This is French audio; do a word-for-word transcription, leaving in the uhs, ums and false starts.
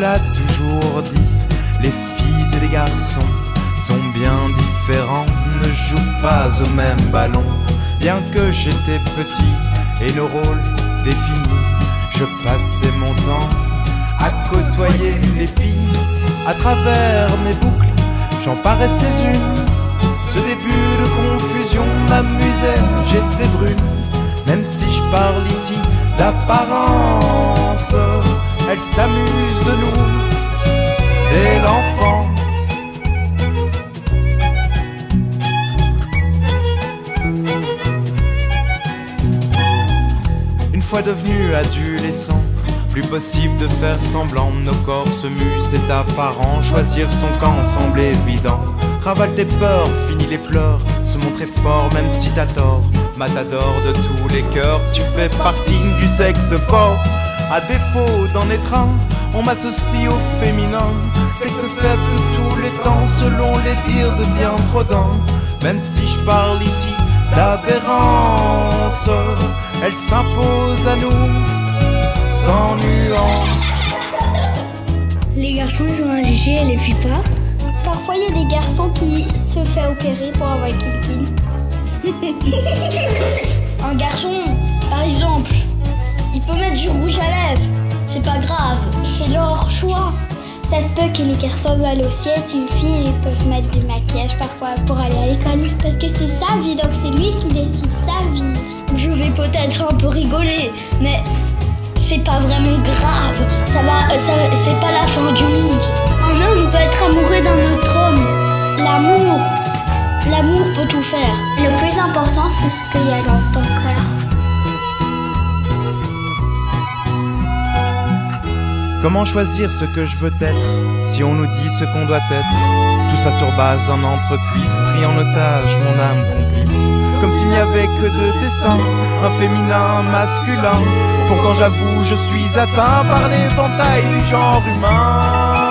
l'a toujours dit, les filles et les garçons sont bien différents, ne jouent pas au même ballon. Bien que j'étais petit et nos rôles définis, je passais mon temps à côtoyer les filles. À travers mes boucles, j'en paraissais une. Ce début de confusion m'amusait, j'étais brune. Même si je parle ici d'apparence, elle s'amuse de nous dès l'enfance. Une fois devenu adolescent, plus possible de faire semblant, nos corps se muent, c'est apparent. Choisir son camp semble évident. Ravale tes peurs, finis les pleurs, se montrer fort même si t'as tort. Matador de tous les cœurs, tu fais partie du sexe fort. À défaut d'en être un, on m'associe au féminin. Sexe faible tous les temps, selon les dires de bien trop d'un. Même si je parle ici d'aberrance, elle s'impose à nous, sans nuance. Les garçons ils ont un G G et les filles pas. Parfois il y a des garçons qui se font opérer pour avoir kikine. Un garçon, par exemple, il peut mettre du rouge à lèvres, c'est pas grave, c'est leur choix. Ça se peut que les garçons veulent aussi être une fille, ils peuvent mettre du maquillage parfois pour aller à l'école. Parce que c'est sa vie, donc c'est lui qui décide sa vie. Je vais peut-être un peu rigoler, mais c'est pas vraiment grave. Ça va, ça, c'est pas la fin du monde. Un homme peut être amoureux d'un autre homme. L'amour, l'amour peut tout faire. Le plus important, c'est ce qu'il y a dans ton cœur. Comment choisir ce que je veux être, si on nous dit ce qu'on doit être? Tout ça sur base d'un entrepuise, pris en otage, mon âme complice. Comme s'il n'y avait que deux dessins, un féminin, un masculin. Pourtant j'avoue, je suis atteint par l'éventail du genre humain.